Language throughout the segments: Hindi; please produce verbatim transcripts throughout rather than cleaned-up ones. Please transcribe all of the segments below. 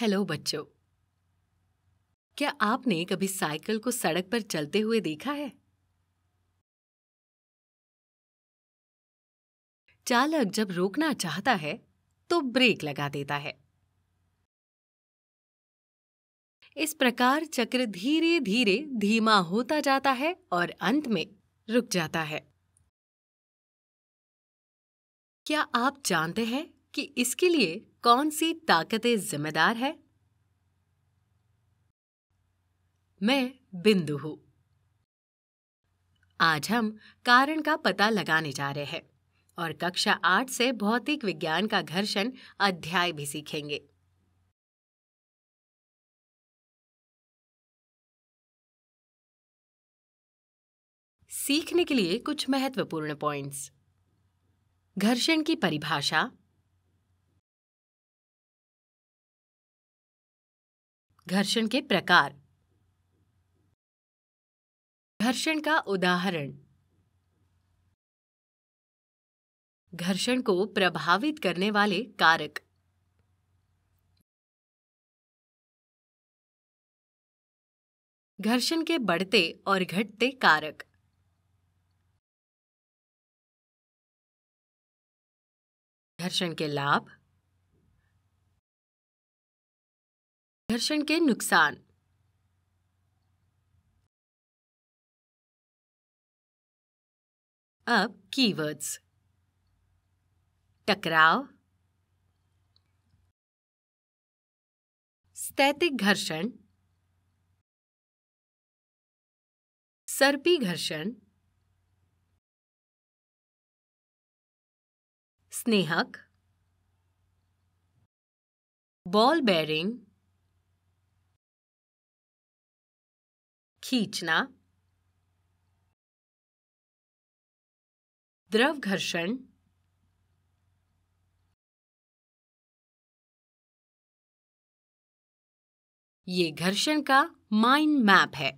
हेलो बच्चों, क्या आपने कभी साइकिल को सड़क पर चलते हुए देखा है? चालक जब रोकना चाहता है तो ब्रेक लगा देता है। इस प्रकार चक्र धीरे धीरे धीमा होता जाता है और अंत में रुक जाता है। क्या आप जानते हैं कि इसके लिए कौन सी ताकतें जिम्मेदार है? मैं बिंदु हूं। आज हम कारण का पता लगाने जा रहे हैं और कक्षा आठ से भौतिक विज्ञान का घर्षण अध्याय भी सीखेंगे। सीखने के लिए कुछ महत्वपूर्ण पॉइंट्स: घर्षण की परिभाषा, घर्षण के प्रकार, घर्षण का उदाहरण, घर्षण को प्रभावित करने वाले कारक, घर्षण के बढ़ते और घटते कारक, घर्षण के लाभ, घर्षण के नुकसान। अब कीवर्ड्स: टकराव, स्थैतिक घर्षण, सर्पी घर्षण, स्नेहक, बॉल बेयरिंग, खींचना, द्रव घर्षण, ये घर्षण का माइंड मैप है।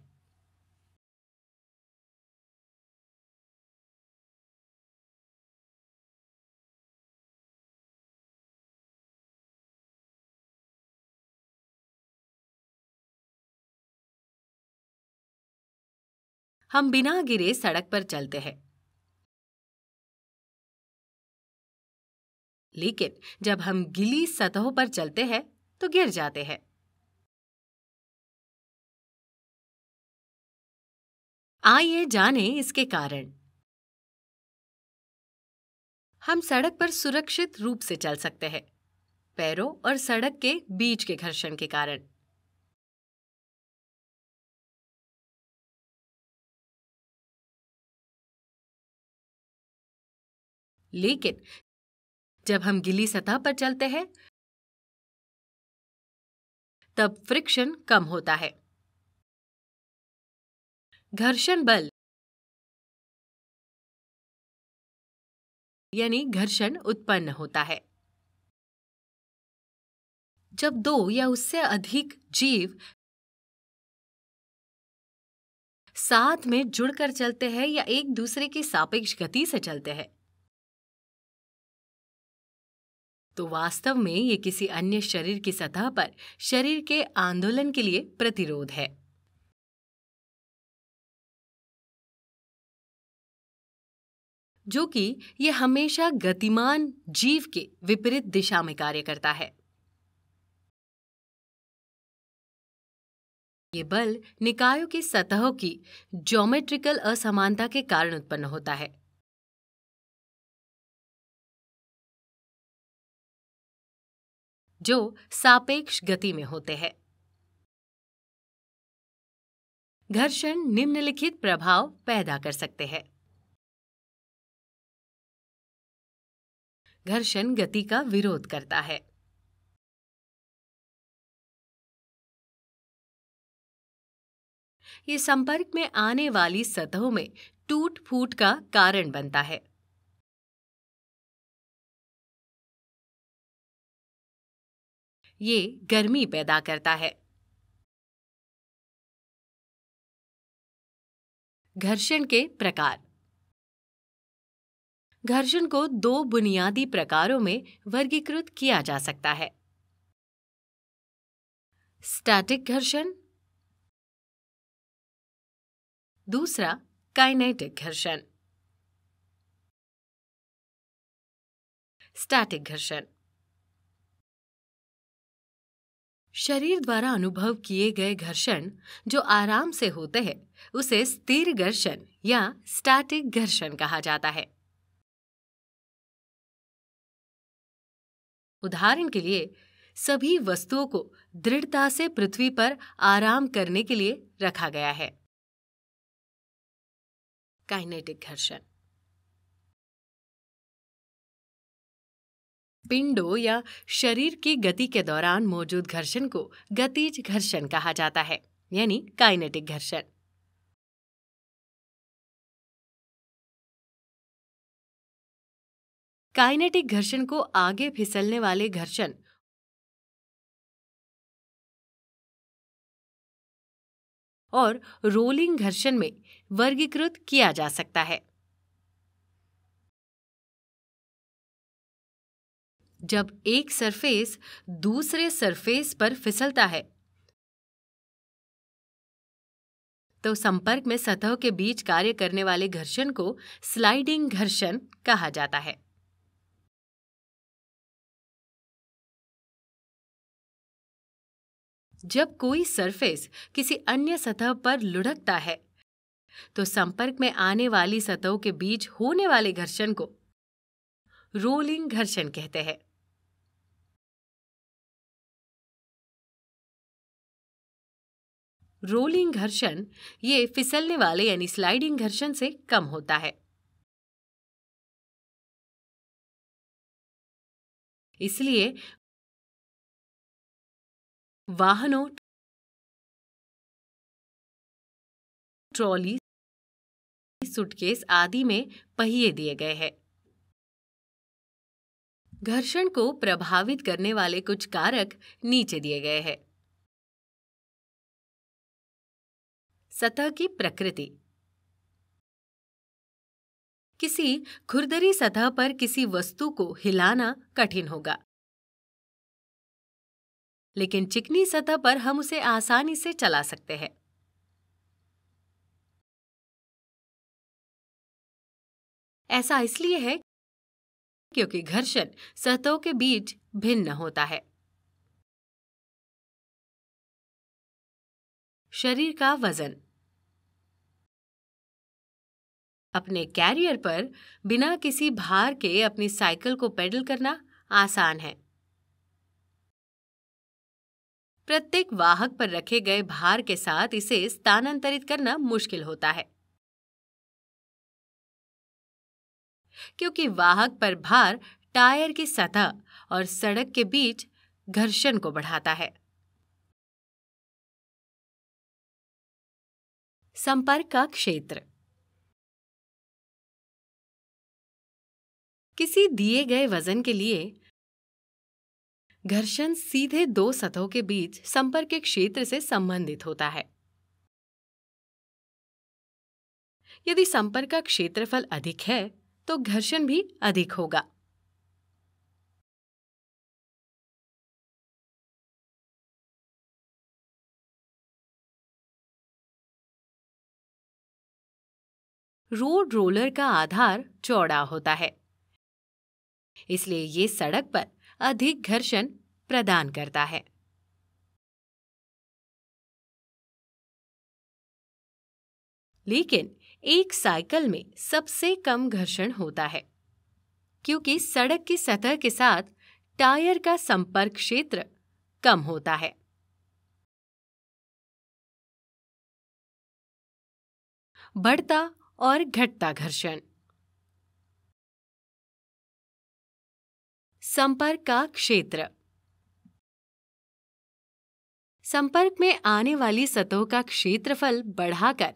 हम बिना गिरे सड़क पर चलते हैं, लेकिन जब हम गीली सतहों पर चलते हैं तो गिर जाते हैं। आइए जानें इसके कारण। हम सड़क पर सुरक्षित रूप से चल सकते हैं पैरों और सड़क के बीच के घर्षण के कारण। लेकिन जब हम गीली सतह पर चलते हैं तब फ्रिक्शन कम होता है, घर्षण बल यानी घर्षण उत्पन्न होता है। जब दो या उससे अधिक जीव साथ में जुड़कर चलते हैं या एक दूसरे की सापेक्ष गति से चलते हैं तो वास्तव में ये किसी अन्य शरीर की सतह पर शरीर के आंदोलन के लिए प्रतिरोध है। जो कि ये हमेशा गतिमान जीव के विपरीत दिशा में कार्य करता है। ये बल निकायों की सतहों की ज्योमेट्रिकल असमानता के कारण उत्पन्न होता है। जो सापेक्ष गति में होते हैं। घर्षण निम्नलिखित प्रभाव पैदा कर सकते हैं। घर्षण गति का विरोध करता है। ये संपर्क में आने वाली सतहों में टूट फूट का कारण बनता है। ये गर्मी पैदा करता है। घर्षण के प्रकार: घर्षण को दो बुनियादी प्रकारों में वर्गीकृत किया जा सकता है: स्टैटिक घर्षण, दूसरा काइनेटिक घर्षण। स्टैटिक घर्षण शरीर द्वारा अनुभव किए गए घर्षण जो आराम से होते हैं उसे स्थिर घर्षण या स्टैटिक घर्षण कहा जाता है। उदाहरण के लिए, सभी वस्तुओं को दृढ़ता से पृथ्वी पर आराम करने के लिए रखा गया है। काइनेटिक घर्षण पिंडों या शरीर की गति के दौरान मौजूद घर्षण को गतिज घर्षण कहा जाता है, यानी काइनेटिक घर्षण। काइनेटिक घर्षण को आगे फिसलने वाले घर्षण और रोलिंग घर्षण में वर्गीकृत किया जा सकता है। जब एक सरफेस दूसरे सरफेस पर फिसलता है तो संपर्क में सतह के बीच कार्य करने वाले घर्षण को स्लाइडिंग घर्षण कहा जाता है। जब कोई सरफेस किसी अन्य सतह पर लुढ़कता है तो संपर्क में आने वाली सतहों के बीच होने वाले घर्षण को रोलिंग घर्षण कहते हैं। रोलिंग घर्षण ये फिसलने वाले यानी स्लाइडिंग घर्षण से कम होता है, इसलिए वाहनों, ट्रॉली, सूटकेस आदि में पहिए दिए गए हैं। घर्षण को प्रभावित करने वाले कुछ कारक नीचे दिए गए हैं। सतह की प्रकृति, किसी खुरदरी सतह पर किसी वस्तु को हिलाना कठिन होगा, लेकिन चिकनी सतह पर हम उसे आसानी से चला सकते हैं। ऐसा इसलिए है क्योंकि घर्षण सतहों के बीच भिन्न होता है। शरीर का वजन, अपने कैरियर पर बिना किसी भार के अपनी साइकिल को पेडल करना आसान है। प्रत्येक वाहक पर रखे गए भार के साथ इसे स्थानांतरित करना मुश्किल होता है, क्योंकि वाहक पर भार टायर की सतह और सड़क के बीच घर्षण को बढ़ाता है। संपर्क का क्षेत्र, किसी दिए गए वजन के लिए घर्षण सीधे दो सतहों के बीच संपर्क के क्षेत्र से संबंधित होता है। यदि संपर्क का क्षेत्रफल अधिक है तो घर्षण भी अधिक होगा। रोड रोलर का आधार चौड़ा होता है, इसलिए ये सड़क पर अधिक घर्षण प्रदान करता है। लेकिन एक साइकिल में सबसे कम घर्षण होता है, क्योंकि सड़क की सतह के साथ टायर का संपर्क क्षेत्र कम होता है। बढ़ता और घटता घर्षण। संपर्क का क्षेत्र, संपर्क में आने वाली सतहों का क्षेत्रफल बढ़ाकर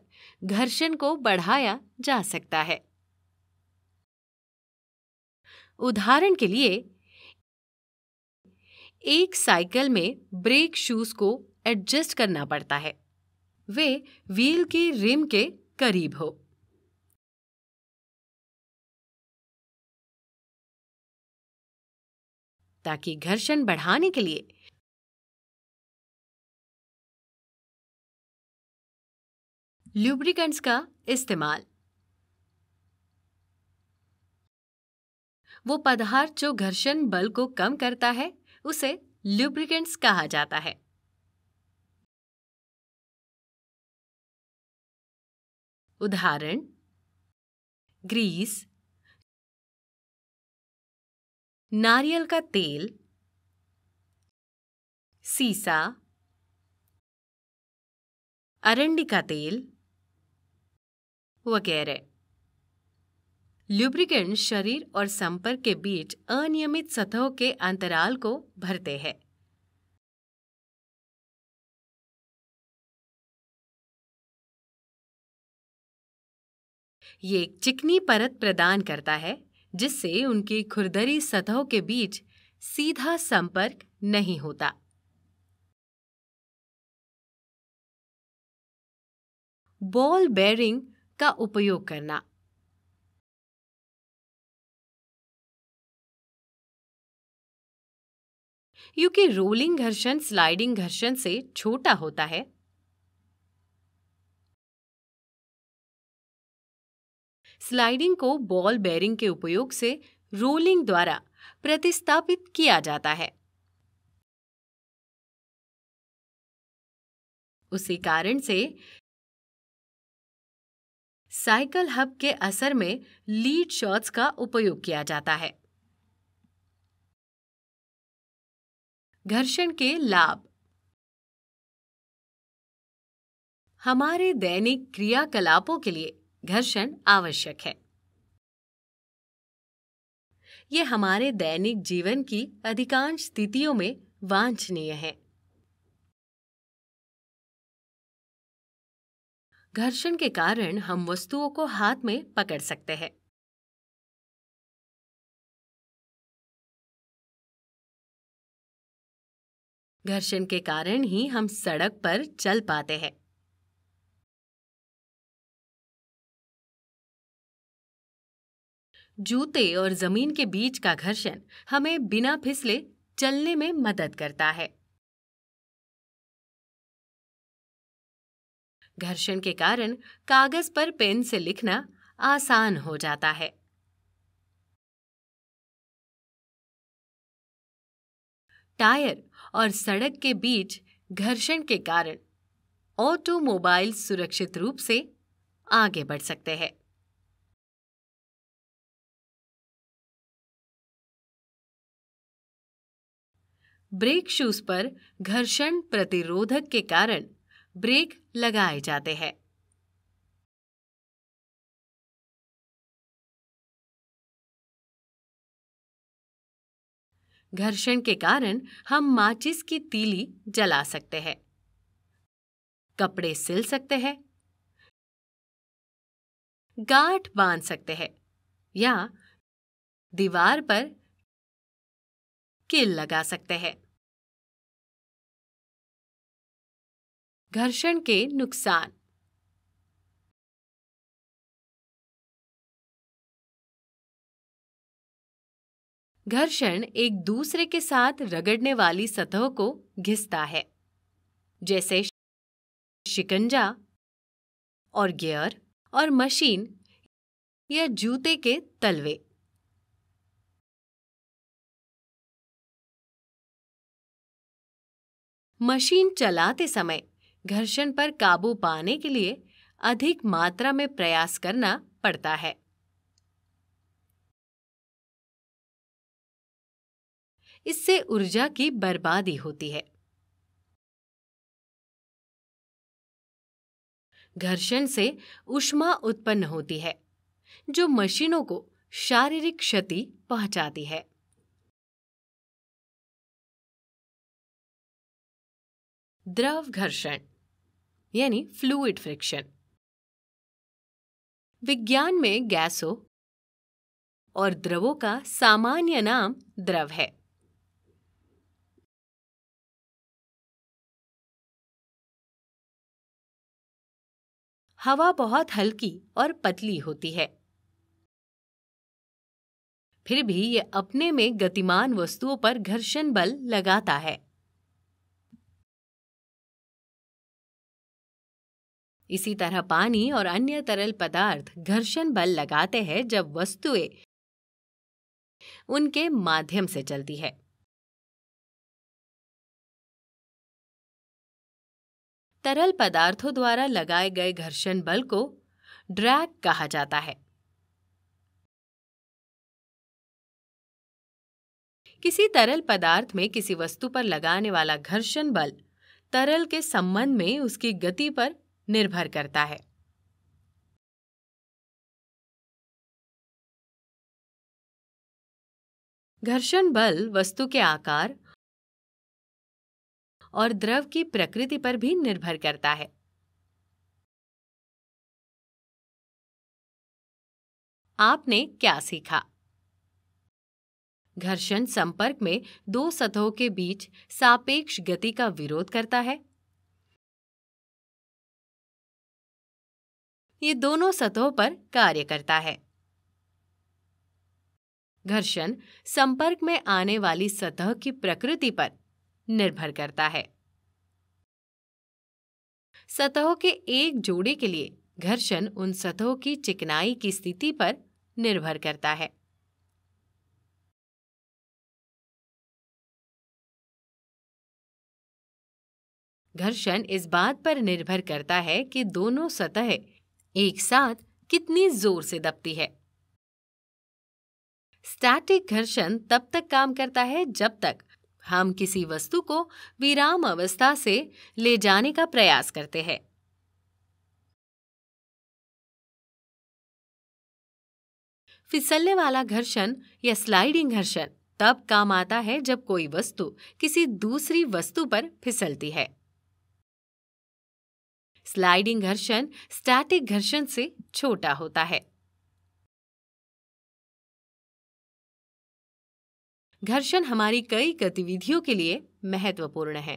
घर्षण को बढ़ाया जा सकता है। उदाहरण के लिए, एक साइकिल में ब्रेक शूज को एडजस्ट करना पड़ता है, वे व्हील की रिम के करीब हो। ताकि घर्षण बढ़ाने के लिए लुब्रिकेंट्स का इस्तेमाल। वो पदार्थ जो घर्षण बल को कम करता है उसे लुब्रिकेंट्स कहा जाता है। उदाहरण, ग्रीस, नारियल का तेल, सीसा, अरंडी का तेल वगैरह। ल्यूब्रिकेंट शरीर और संपर्क के बीच अनियमित सतहों के अंतराल को भरते हैं। ये एक चिकनी परत प्रदान करता है जिससे उनकी खुरदरी सतहों के बीच सीधा संपर्क नहीं होता। बॉल बेयरिंग का उपयोग करना। क्योंकि रोलिंग घर्षण स्लाइडिंग घर्षण से छोटा होता है, स्लाइडिंग को बॉल बेयरिंग के उपयोग से रोलिंग द्वारा प्रतिस्थापित किया जाता है। उसी कारण से साइकिल हब के असर में लीड शॉट्स का उपयोग किया जाता है। घर्षण के लाभ। हमारे दैनिक क्रियाकलापों के लिए घर्षण आवश्यक है। यह हमारे दैनिक जीवन की अधिकांश स्थितियों में वांछनीय है। घर्षण के कारण हम वस्तुओं को हाथ में पकड़ सकते हैं। घर्षण के कारण ही हम सड़क पर चल पाते हैं। जूते और जमीन के बीच का घर्षण हमें बिना फिसले चलने में मदद करता है। घर्षण के कारण कागज पर पेन से लिखना आसान हो जाता है। टायर और सड़क के बीच घर्षण के कारण ऑटोमोबाइल सुरक्षित रूप से आगे बढ़ सकते हैं। ब्रेक शूज पर घर्षण प्रतिरोधक के कारण ब्रेक लगाए जाते हैं। घर्षण के कारण हम माचिस की तीली जला सकते हैं, कपड़े सिल सकते हैं, गांठ बांध सकते हैं या दीवार पर कील लगा सकते हैं। घर्षण के नुकसान। घर्षण एक दूसरे के साथ रगड़ने वाली सतहों को घिसता है, जैसे शिकंजा और गियर और मशीन या जूते के तलवे। मशीन चलाते समय घर्षण पर काबू पाने के लिए अधिक मात्रा में प्रयास करना पड़ता है। इससे ऊर्जा की बर्बादी होती है। घर्षण से ऊष्मा उत्पन्न होती है जो मशीनों को शारीरिक क्षति पहुंचाती है। द्रव घर्षण यानी फ्लूइड फ्रिक्शन। विज्ञान में गैसों और द्रवों का सामान्य नाम द्रव है। हवा बहुत हल्की और पतली होती है, फिर भी यह अपने में गतिमान वस्तुओं पर घर्षण बल लगाता है। इसी तरह पानी और अन्य तरल पदार्थ घर्षण बल लगाते हैं जब वस्तुएं उनके माध्यम से चलती है। तरल पदार्थों द्वारा लगाए गए घर्षण बल को ड्रैग कहा जाता है। किसी तरल पदार्थ में किसी वस्तु पर लगाने वाला घर्षण बल तरल के संबंध में उसकी गति पर निर्भर करता है। घर्षण बल वस्तु के आकार और द्रव की प्रकृति पर भी निर्भर करता है। आपने क्या सीखा? घर्षण संपर्क में दो सतहों के बीच सापेक्ष गति का विरोध करता है। ये दोनों सतहों पर कार्य करता है। घर्षण संपर्क में आने वाली सतह की प्रकृति पर निर्भर करता है। सतहों के एक जोड़े के लिए घर्षण उन सतहों की चिकनाई की स्थिति पर निर्भर करता है। घर्षण इस बात पर निर्भर करता है कि दोनों सतहें एक साथ कितनी जोर से दबती है। स्टैटिक घर्षण तब तक काम करता है जब तक हम किसी वस्तु को विराम अवस्था से ले जाने का प्रयास करते हैं। फिसलने वाला घर्षण या स्लाइडिंग घर्षण तब काम आता है जब कोई वस्तु किसी दूसरी वस्तु पर फिसलती है। स्लाइडिंग घर्षण स्टैटिक घर्षण से छोटा होता है। घर्षण हमारी कई गतिविधियों के लिए महत्वपूर्ण है।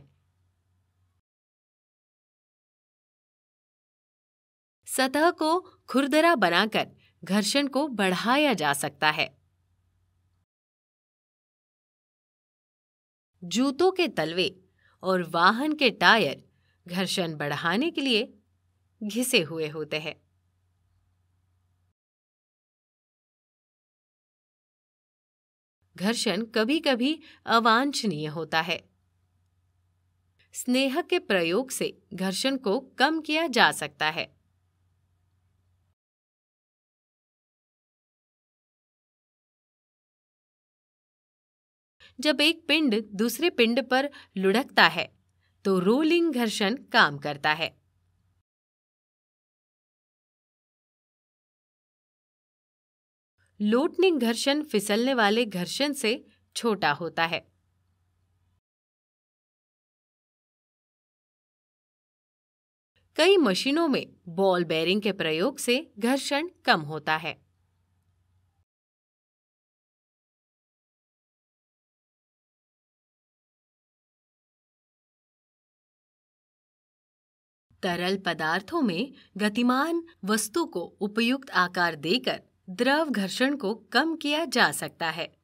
सतह को खुरदरा बनाकर घर्षण को बढ़ाया जा सकता है। जूतों के तलवे और वाहन के टायर घर्षण बढ़ाने के लिए घिसे हुए होते हैं। घर्षण कभी कभी अवांछनीय होता है। स्नेह के प्रयोग से घर्षण को कम किया जा सकता है। जब एक पिंड दूसरे पिंड पर लुढ़कता है तो रोलिंग घर्षण काम करता है। लोटनिंग घर्षण फिसलने वाले घर्षण से छोटा होता है। कई मशीनों में बॉल बेयरिंग के प्रयोग से घर्षण कम होता है। तरल पदार्थों में गतिमान वस्तु को उपयुक्त आकार देकर द्रव घर्षण को कम किया जा सकता है।